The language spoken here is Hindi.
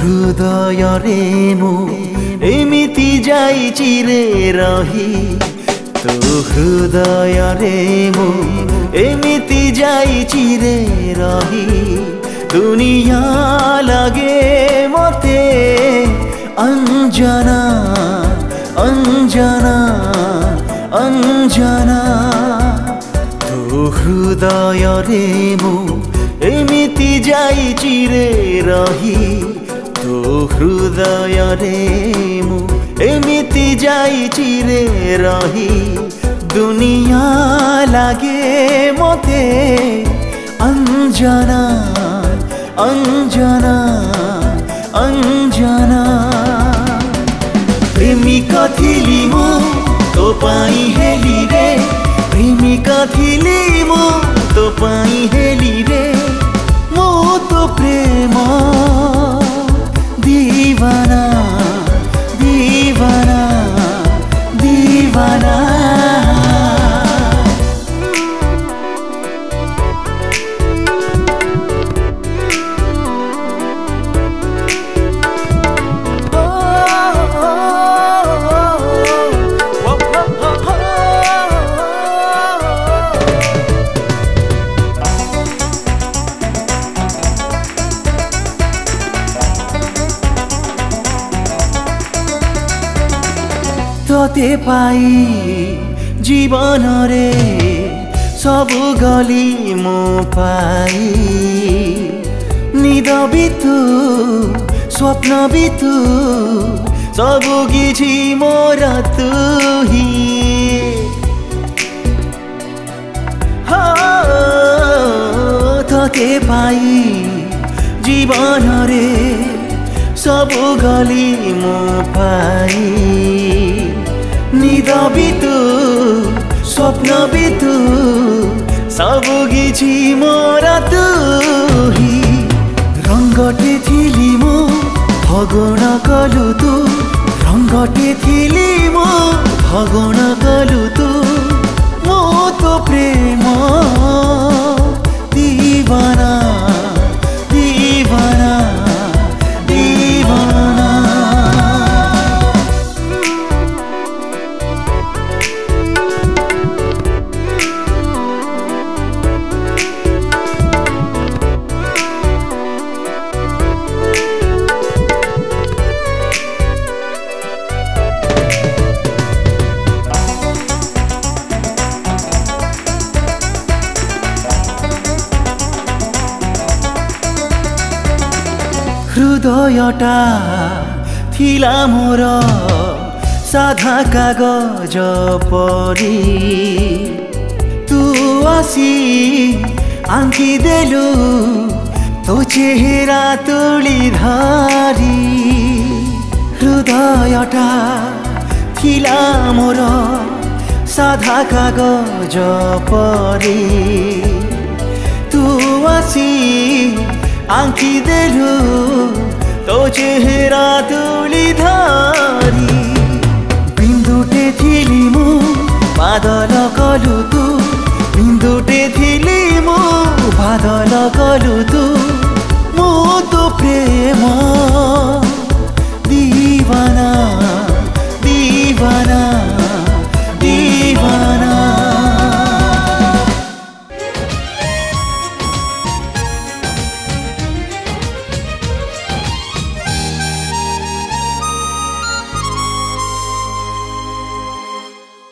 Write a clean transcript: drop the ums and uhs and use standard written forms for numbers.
हृदय रे मुन एमिति जाई चिरे रही तो हृदय रे मुन एमिति जाई चिरे रही दुनिया लगे मते अंजना अंजना अंजना तो हृदय रे मुन एमिति जाई चिरे रही तो हृदय रे मुन एमिति जाई चिरे रही दुनिया लागे मते अंजना अंजना अंजना प्रेमिका थिली मो तो पाई हेली रे प्रेमिका थिली मो तो पाई हेली रे मो तो प्रेम दीवाना दीवाना दीवाना ते पाई जीवन रे सबु गली मो पाई निद बितु स्वप्न बितु सबु किछि मोर तु ही हो ते पाई जीवन रे सबु गली मो पाई निद बितु स्वप्न बितु सबु किछि मोर तु ही रंगटे थिली मो भगोना कलु तु रंगटे थिली मो भगोना कलु तु मो तो प्रेम दीवाना दीवाना दीवाना हृदयटा थिला मोर साधा कागज परी तू आसी आंकी देलु तो चेहरा तुली धारी हृदयटा थिला मोर साधा कागज परी तू आसी आंखी देलु तो चेहरा तुली धारी बिंदुटे थिली मो बादल कलु तू बिंदुटे थिली मो बादल कलु तू मो तो प्रेम